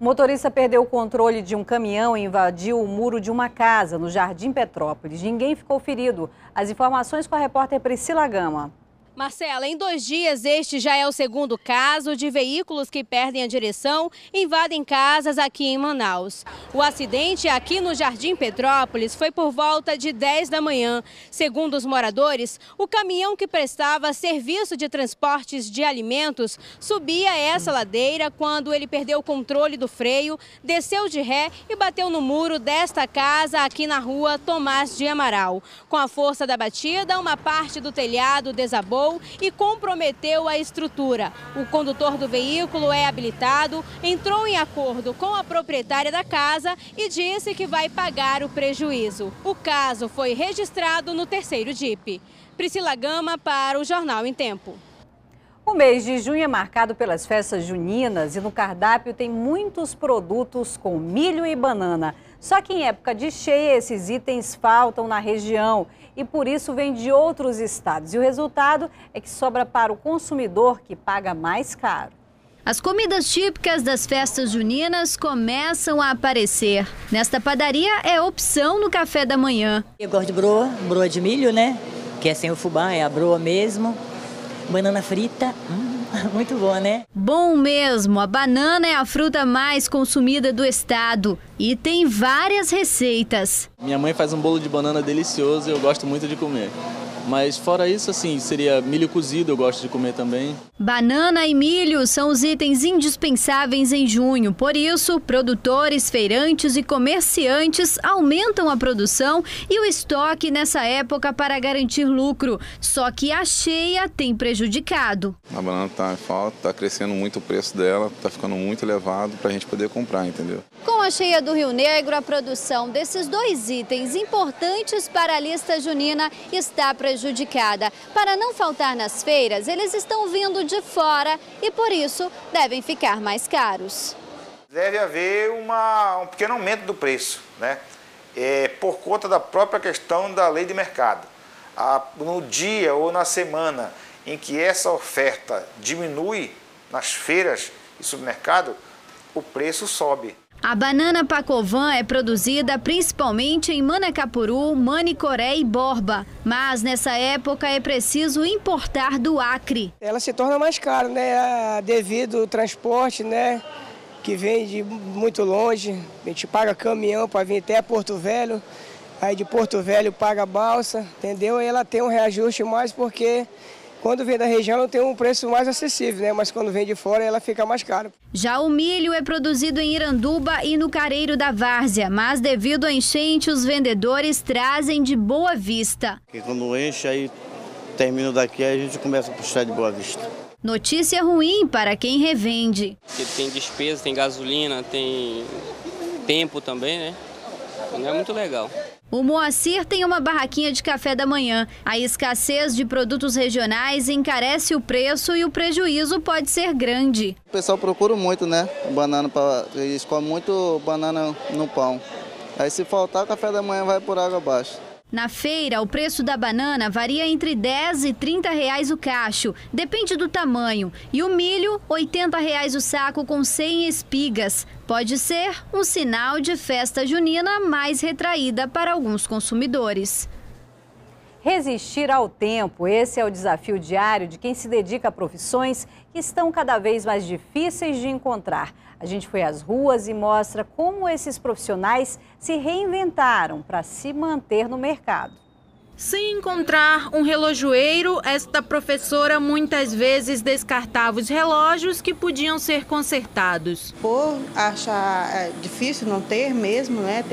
O motorista perdeu o controle de um caminhão e invadiu o muro de uma casa no Jardim Petrópolis. Ninguém ficou ferido. As informações com a repórter Priscila Gama. Marcela, em 2 dias, este já é o segundo caso de veículos que perdem a direção e invadem casas aqui em Manaus. O acidente aqui no Jardim Petrópolis foi por volta de 10 da manhã. Segundo os moradores, o caminhão que prestava serviço de transportes de alimentos subia essa ladeira quando ele perdeu o controle do freio, desceu de ré e bateu no muro desta casa aqui na rua Tomás de Amaral. Com a força da batida, uma parte do telhado desabou e comprometeu a estrutura. O condutor do veículo é habilitado, entrou em acordo com a proprietária da casa e disse que vai pagar o prejuízo. O caso foi registrado no 3º DIP. Priscila Gama para o Jornal em Tempo. O mês de junho é marcado pelas festas juninas e no cardápio tem muitos produtos com milho e banana. Só que em época de cheia esses itens faltam na região e por isso vêm de outros estados. E o resultado é que sobra para o consumidor, que paga mais caro. As comidas típicas das festas juninas começam a aparecer. Nesta padaria é opção no café da manhã. Eu gosto de broa de milho, né? Que é sem o fubá, é a broa mesmo. Banana frita, muito boa, né? Bom mesmo, a banana é a fruta mais consumida do estado e tem várias receitas. Minha mãe faz um bolo de banana delicioso e eu gosto muito de comer. Mas fora isso, assim, seria milho cozido, eu gosto de comer também. Banana e milho são os itens indispensáveis em junho. Por isso, produtores, feirantes e comerciantes aumentam a produção e o estoque nessa época para garantir lucro. Só que a cheia tem prejudicado. A banana está em falta, está crescendo muito o preço dela, está ficando muito elevado para a gente poder comprar, entendeu? Com a cheia do Rio Negro, a produção desses 2 itens importantes para a lista junina está prejudicada. Para não faltar nas feiras, eles estão vindo de fora e, por isso, devem ficar mais caros. Deve haver um pequeno aumento do preço, né? Por conta da própria questão da lei de mercado. No dia ou na semana em que essa oferta diminui nas feiras e supermercado, o preço sobe. A banana Pacovan é produzida principalmente em Manacapuru, Manicoré e Borba. Mas nessa época é preciso importar do Acre. Ela se torna mais cara, né? Devido ao transporte, né? Que vem de muito longe. A gente paga caminhão para vir até Porto Velho. Aí de Porto Velho paga balsa, entendeu? E ela tem um reajuste mais porque... quando vem da região tem um preço mais acessível, né? Mas quando vem de fora ela fica mais cara. Já o milho é produzido em Iranduba e no Careiro da Várzea, mas devido à enchente os vendedores trazem de Boa Vista. Porque quando enche, aí termina daqui, aí a gente começa a puxar de Boa Vista. Notícia ruim para quem revende. Porque tem despesa, tem gasolina, tem tempo também, né? Não é muito legal. O Moacir tem uma barraquinha de café da manhã. A escassez de produtos regionais encarece o preço e o prejuízo pode ser grande. O pessoal procura muito, né? Banana, eles comem muito banana no pão. Aí se faltar, o café da manhã vai por água abaixo. Na feira, o preço da banana varia entre R$10 e R$30 o cacho, depende do tamanho. E o milho, R$80 o saco com 100 espigas. Pode ser um sinal de festa junina mais retraída para alguns consumidores. Resistir ao tempo, esse é o desafio diário de quem se dedica a profissões que estão cada vez mais difíceis de encontrar. A gente foi às ruas e mostra como esses profissionais se reinventaram para se manter no mercado. Sem encontrar um relojoeiro, esta professora muitas vezes descartava os relógios que podiam ser consertados. Por achar difícil não ter mesmo, né?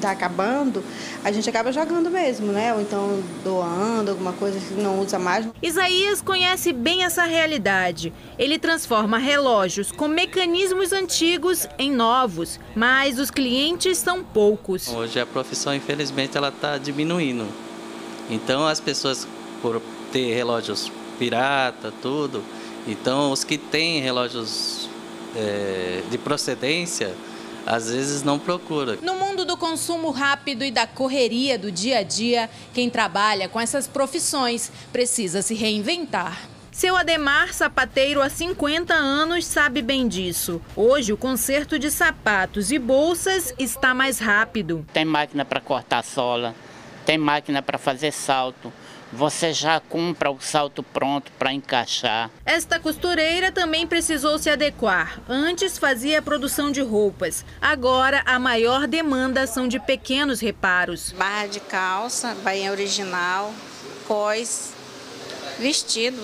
Tá acabando, a gente acaba jogando mesmo, né? Ou então doando alguma coisa que não usa mais. Isaías conhece bem essa realidade. Ele transforma relógios com mecanismos antigos em novos, mas os clientes são poucos. Hoje a profissão, infelizmente, ela tá diminuindo. Então as pessoas, por ter relógios pirata, tudo, então os que têm relógios de procedência, às vezes não procuram. No mundo do consumo rápido e da correria do dia a dia, quem trabalha com essas profissões precisa se reinventar. Seu Ademar, sapateiro há 50 anos, sabe bem disso. Hoje, o conserto de sapatos e bolsas está mais rápido. Tem máquina para cortar sola, tem máquina para fazer salto. Você já compra o salto pronto para encaixar. Esta costureira também precisou se adequar. Antes fazia a produção de roupas. Agora a maior demanda são de pequenos reparos. Barra de calça, bainha original, cós, vestido,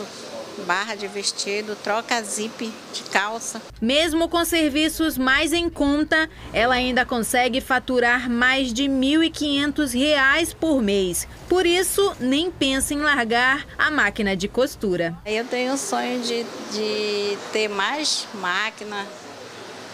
barra de vestido, troca zip de calça. Mesmo com serviços mais em conta, ela ainda consegue faturar mais de R$ 1.500 por mês. Por isso, nem pensa em largar a máquina de costura. Eu tenho o sonho de ter mais máquina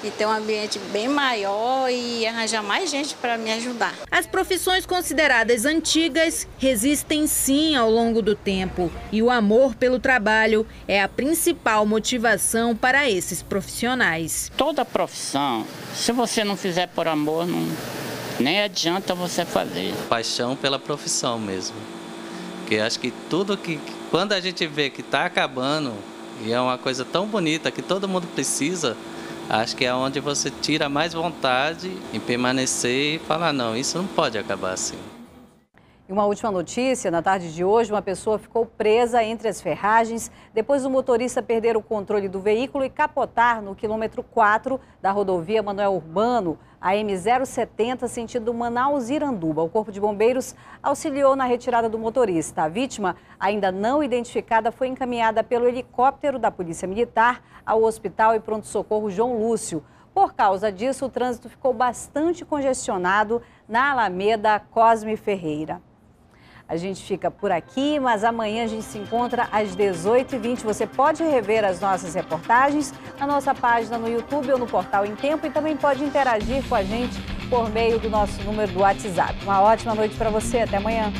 e ter um ambiente bem maior e arranjar mais gente para me ajudar. As profissões consideradas antigas resistem sim ao longo do tempo. E o amor pelo trabalho é a principal motivação para esses profissionais. Toda profissão, se você não fizer por amor, nem adianta você fazer. Paixão pela profissão mesmo. Porque acho que tudo que... Quando a gente vê que está acabando, e é uma coisa tão bonita que todo mundo precisa... Acho que é onde você tira mais vontade em permanecer e falar, não, isso não pode acabar assim. E uma última notícia, na tarde de hoje, uma pessoa ficou presa entre as ferragens depois do motorista perder o controle do veículo e capotar no quilômetro 4 da rodovia Manuel Urbano, a M070, sentido Manaus, Iranduba. O Corpo de Bombeiros auxiliou na retirada do motorista. A vítima, ainda não identificada, foi encaminhada pelo helicóptero da Polícia Militar ao Hospital e Pronto-Socorro João Lúcio. Por causa disso, o trânsito ficou bastante congestionado na Alameda Cosme Ferreira. A gente fica por aqui, mas amanhã a gente se encontra às 18h20. Você pode rever as nossas reportagens na nossa página no YouTube ou no Portal em Tempo e também pode interagir com a gente por meio do nosso número do WhatsApp. Uma ótima noite para você, até amanhã.